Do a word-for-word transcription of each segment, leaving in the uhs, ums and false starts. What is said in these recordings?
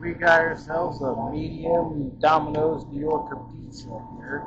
we got ourselves a medium Domino's New Yorker pizza here.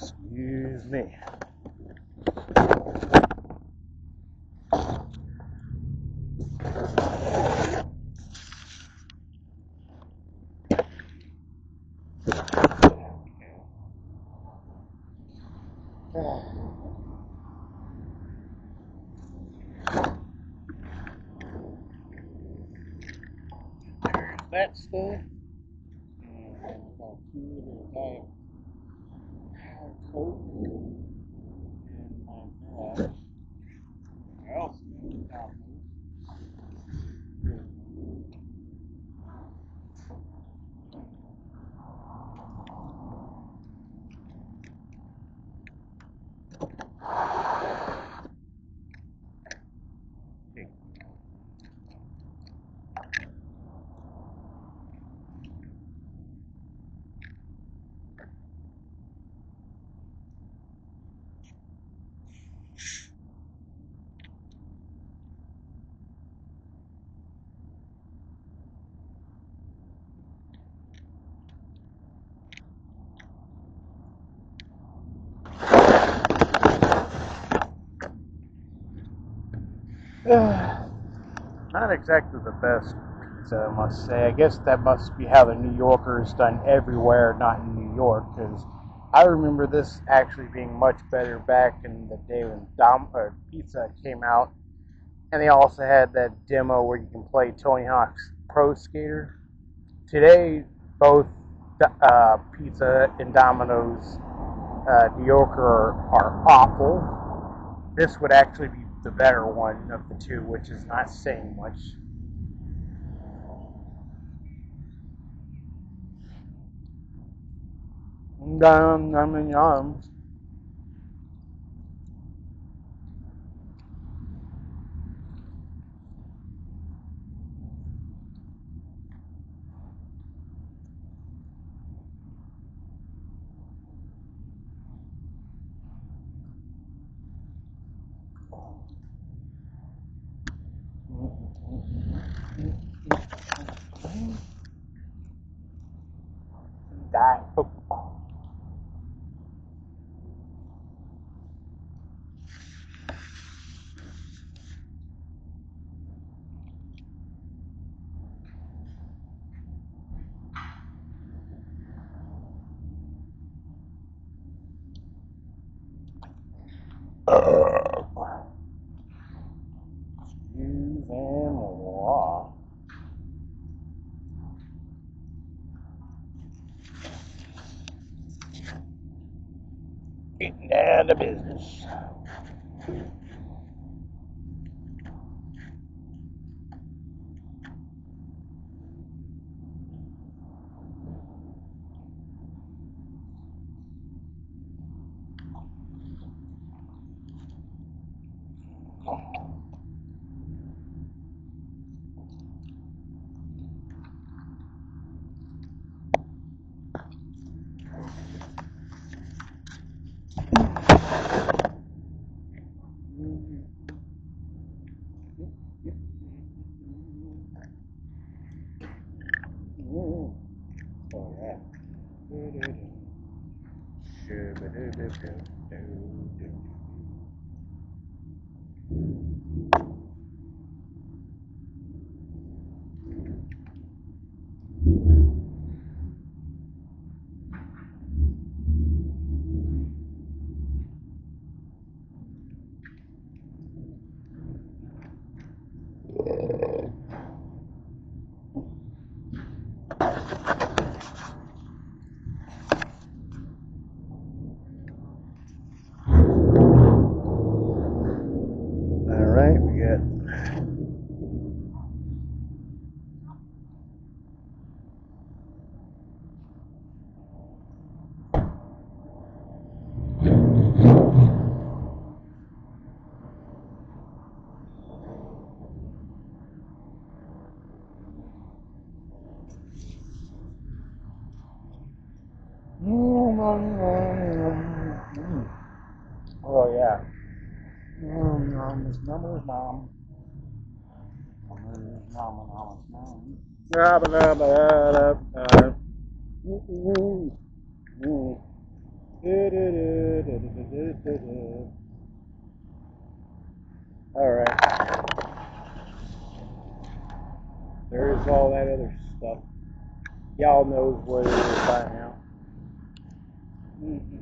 Excuse me. That's good. Not exactly the best pizza, I must say. I guess that must be how the New Yorker is done everywhere, not in New York, because I remember this actually being much better back in the day when Dom, uh, Pizza came out, and they also had that demo where you can play Tony Hawk's Pro Skater. Today, both uh, Pizza and Domino's uh, New Yorker are, are awful. This would actually be the better one of the two, which is not saying much. Yum, yum, yum. That. Oh. Uh, excuse and law. Getting out of business. Oh yeah. Nom nom is numbers nom. Numbers nom nom nom. Blah blah blah blah. Woo woo. Do do do do do do do do. All right. There is all that other stuff. Y'all knows what it is by now. Mm-hmm.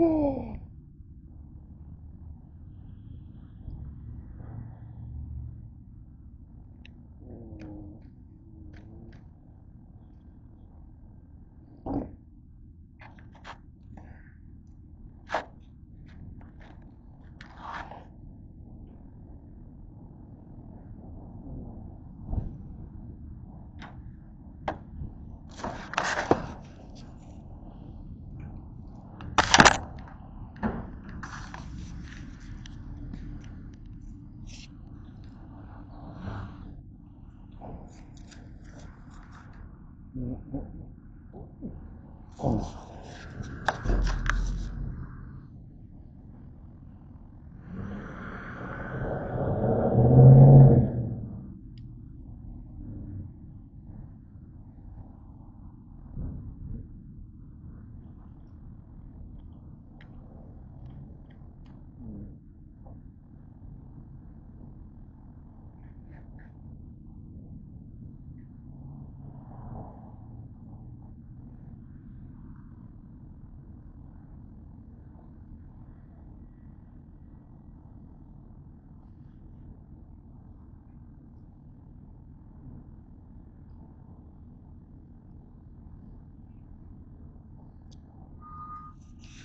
Oh.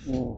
うん。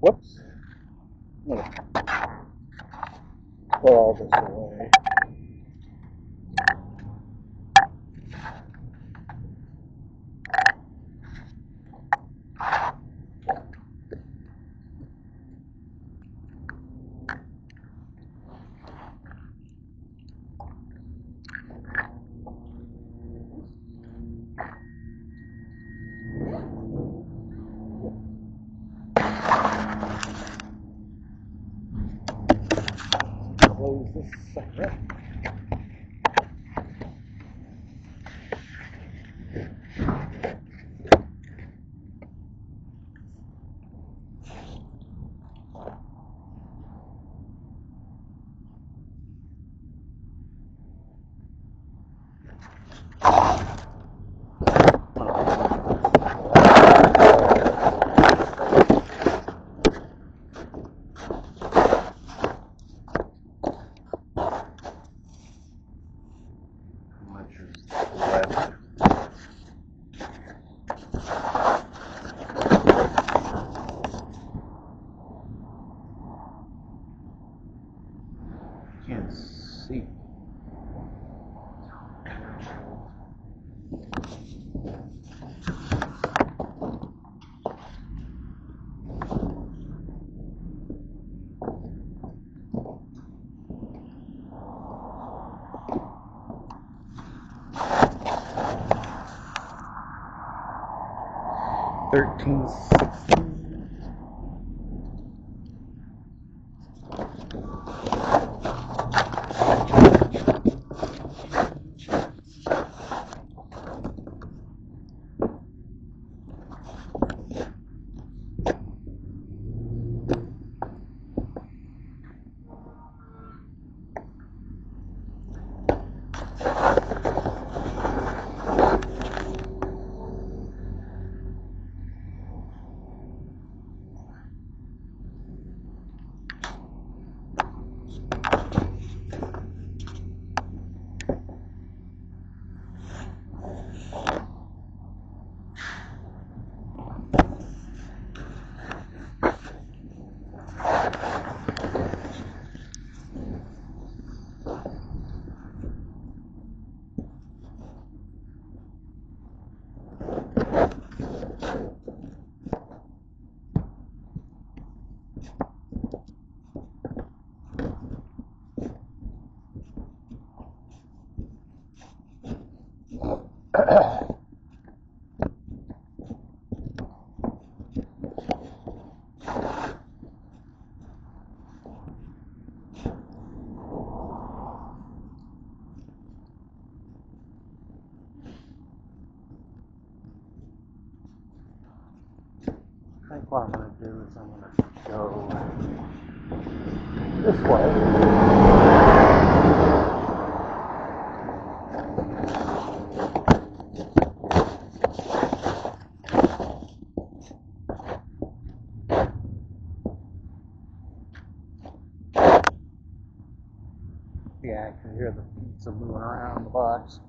Whoops. Put all this away. Thirteen sixteen. What I'm going to do is I'm going to go this way. Yeah, I can hear the pizza moving around the box.